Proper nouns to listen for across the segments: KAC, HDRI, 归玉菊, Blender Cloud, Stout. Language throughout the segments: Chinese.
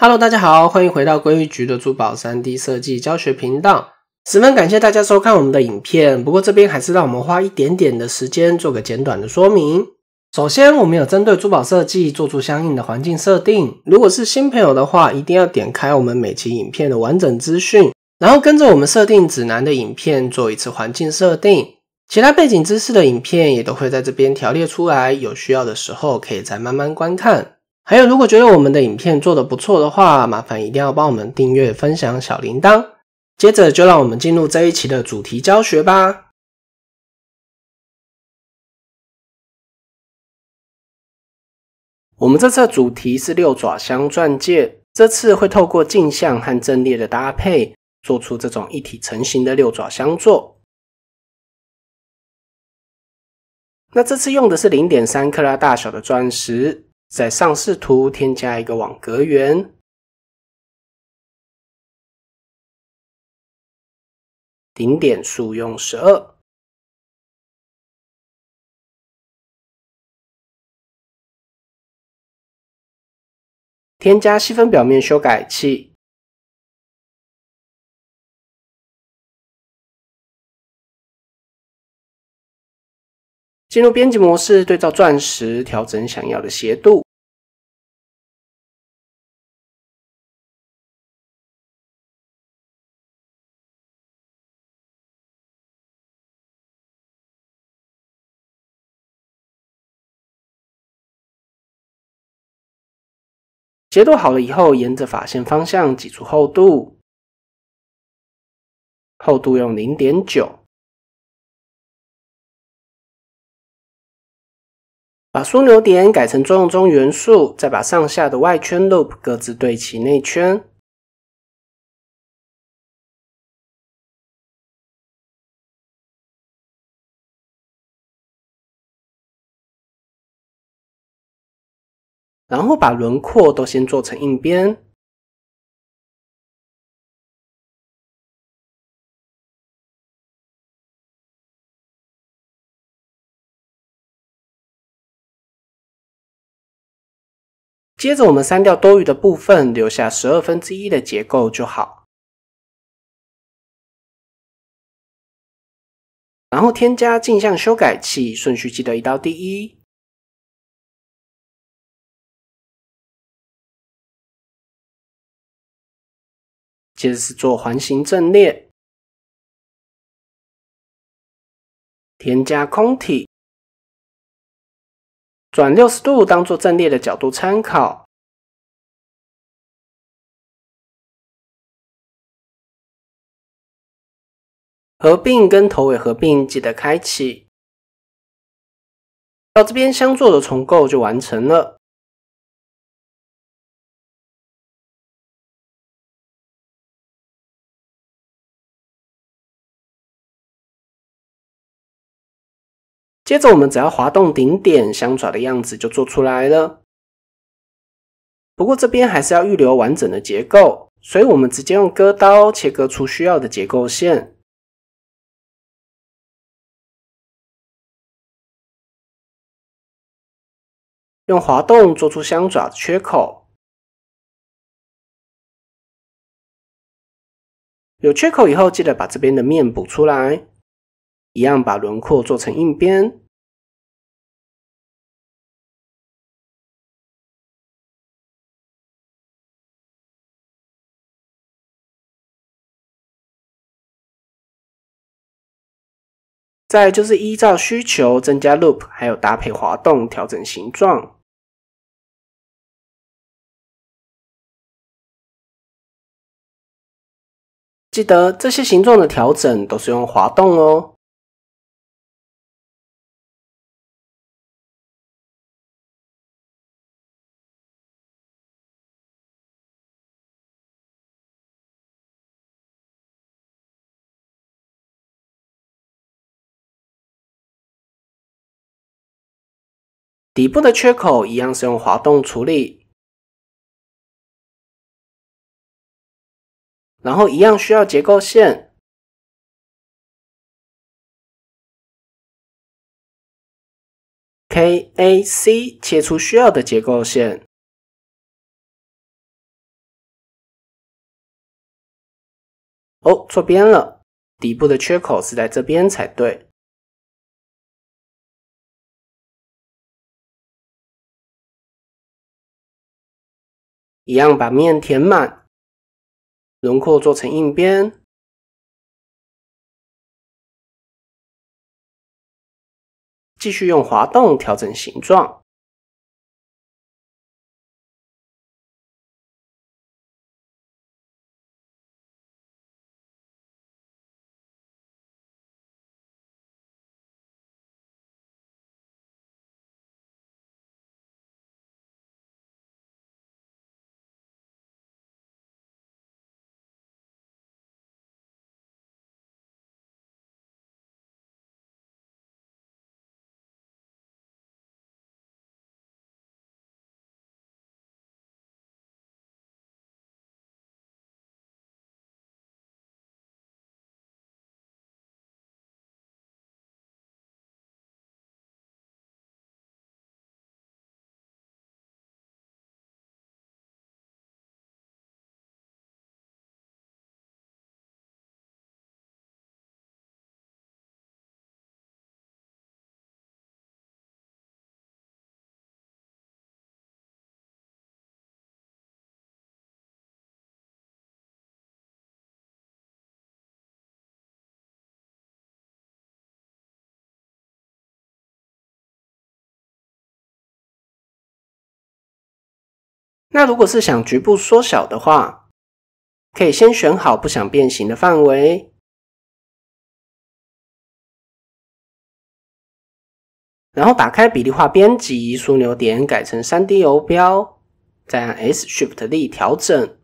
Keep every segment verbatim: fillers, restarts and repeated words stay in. Hello， 大家好，欢迎回到归玉菊的珠宝 三 D 设计教学频道。十分感谢大家收看我们的影片，不过这边还是让我们花一点点的时间做个简短的说明。首先，我们有针对珠宝设计做出相应的环境设定。如果是新朋友的话，一定要点开我们每期影片的完整资讯，然后跟着我们设定指南的影片做一次环境设定。其他背景知识的影片也都会在这边条列出来，有需要的时候可以再慢慢观看。 还有，如果觉得我们的影片做得不错的话，麻烦一定要帮我们订阅、分享小铃铛。接着就让我们进入这一期的主题教学吧。我们这次的主题是六爪镶钻戒，这次会透过镜像和阵列的搭配，做出这种一体成型的六爪镶座。 那这次用的是 零点三 克拉大小的钻石。 在上视图添加一个网格圆，顶点数用十二，添加细分表面修改器，进入编辑模式，对照钻石，调整想要的斜度。 斜度好了以后，沿着法线方向挤出厚度，厚度用 零点九， 把枢纽点改成作用中元素，再把上下的外圈 loop 各自对齐内圈。 然后把轮廓都先做成硬边，接着我们删掉多余的部分，留下十二分之一的结构就好。然后添加镜像修改器，顺序记得移到第一。 接着是做环形阵列，添加空体，转六十度当做阵列的角度参考。合并跟头尾合并，记得开启。到这边镶座的重构就完成了。 接着我们只要滑动顶点，镶爪的样子就做出来了。不过这边还是要预留完整的结构，所以我们直接用割刀切割出需要的结构线。用滑动做出镶爪的缺口，有缺口以后，记得把这边的面补出来。 一样把轮廓做成硬边，再就是依照需求增加 loop， 还有搭配滑动调整形状。 记得这些形状的调整都是用滑动哦。底部的缺口一样是用滑动处理。 然后一样需要结构线，K A C 切出需要的结构线，哦，错边了，底部的缺口是在这边才对。 一样把面填满，轮廓做成硬边，继续用滑动调整形状。那如果是想局部缩小的话，可以先选好不想变形的范围，然后打开比例化编辑枢纽点，改成 三 D 游标，再按 S Shift D 调整，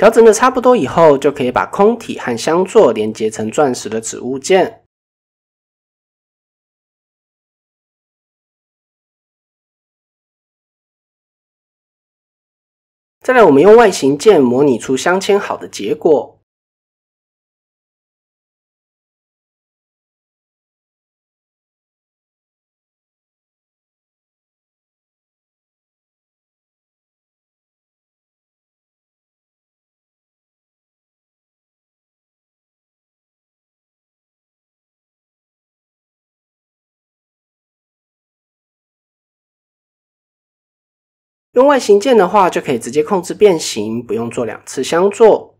调整的差不多以后，就可以把空体和镶座连接成钻石的子物件。 再来，我们用外形键模拟出镶嵌好的结果。用外形键的话，就可以直接控制变形，不用做两次镶座。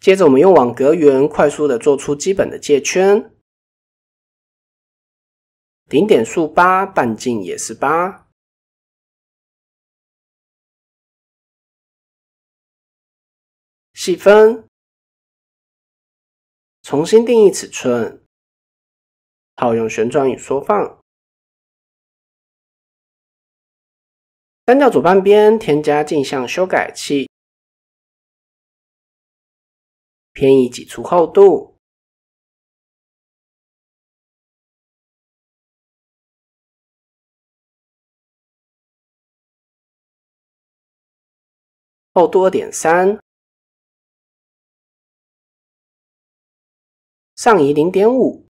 接着，我们用网格圆快速的做出基本的界圈。 顶点数八，半径也是八。细分，重新定义尺寸，套用旋转与缩放。删掉左半边，添加镜像修改器，偏移挤出厚度。 厚度 二点三， 上移 零点五，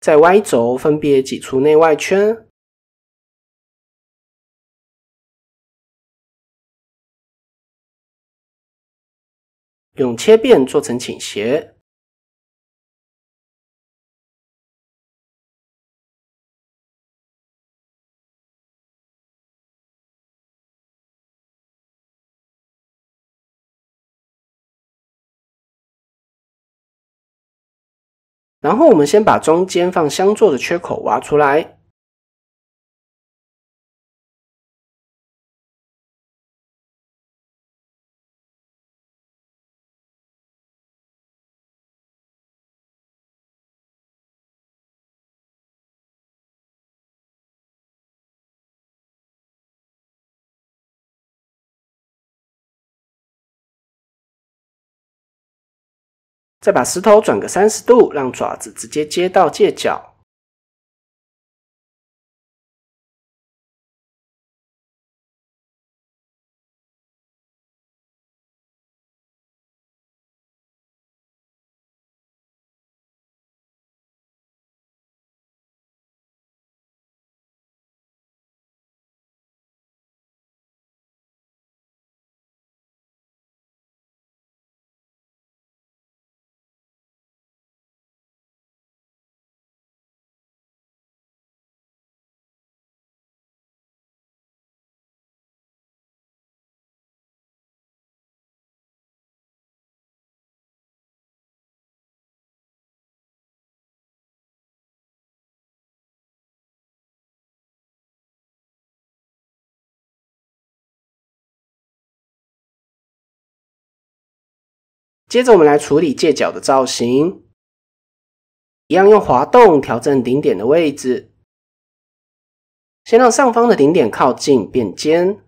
在 Y 轴分别挤出内外圈，用切变做成倾斜。 然后我们先把中间放镶座的缺口挖出来，再把石头转个三十度，让爪子直接接到界角。接着我们来处理界角的造型，一样用滑动调整顶点的位置，先让上方的顶点靠近变尖，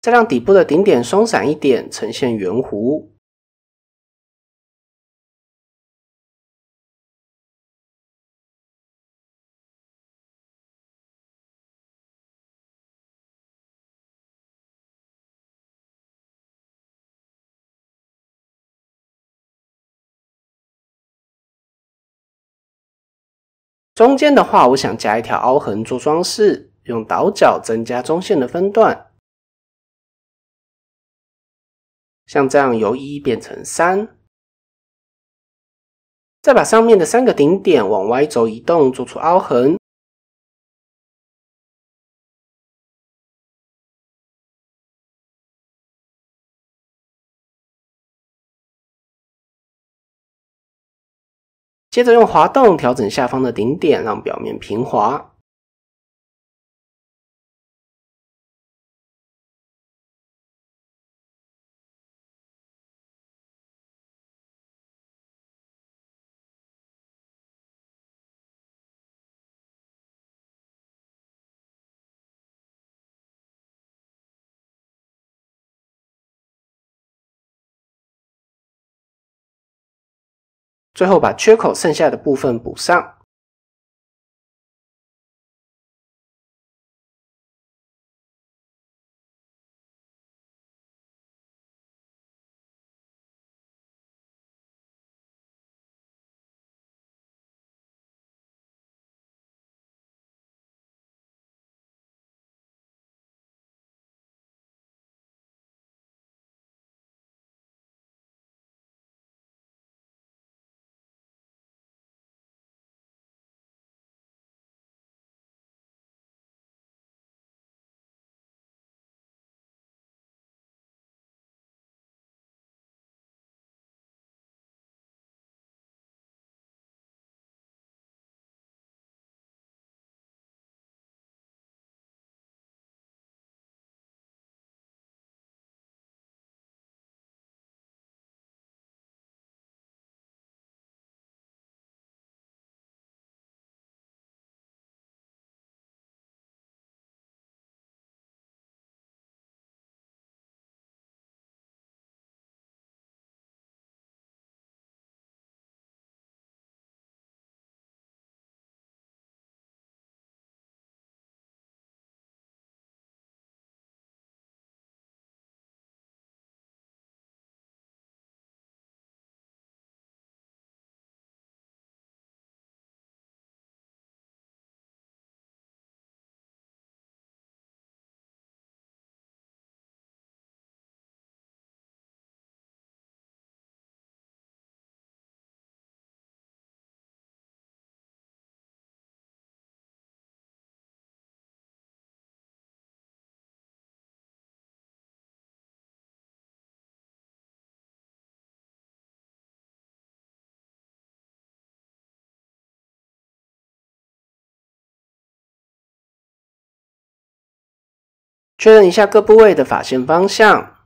再让底部的顶点松散一点，呈现圆弧。 中间的话，我想加一条凹痕做装饰，用倒角增加中线的分段，像这样由一变成三，再把上面的三个顶点往 Y 轴移动，做出凹痕。接着用滑动调整下方的顶点，让表面平滑。最后把缺口剩下的部分补上。确认一下各部位的发线方向。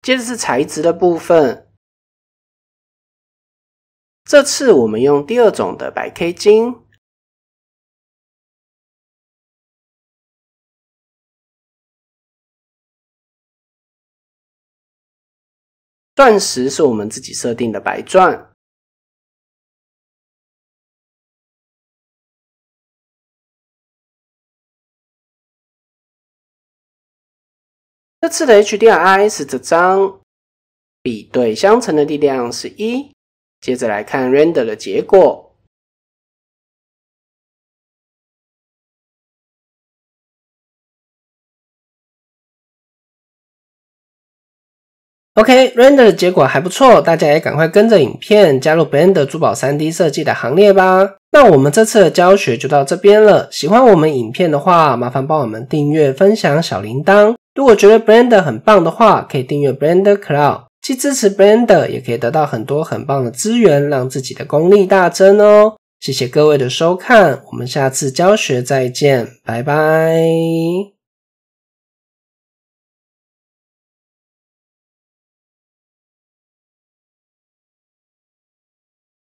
接着是材质的部分，这次我们用第二种的白 K 金。钻石是我们自己设定的白钻。 这次的 H D R I 是这张，比对相乘的力量是 一。接着来看 render 的结果，OK，render 的结果还不错，大家也赶快跟着影片加入 Blender 珠宝 三 D 设计的行列吧。 那我们这次的教学就到这边了。喜欢我们影片的话，麻烦帮我们订阅、分享、小铃铛。如果觉得 Blender 很棒的话，可以订阅 Blender Cloud， 既支持 Blender， 也可以得到很多很棒的资源，让自己的功力大增哦。谢谢各位的收看，我们下次教学再见，拜拜。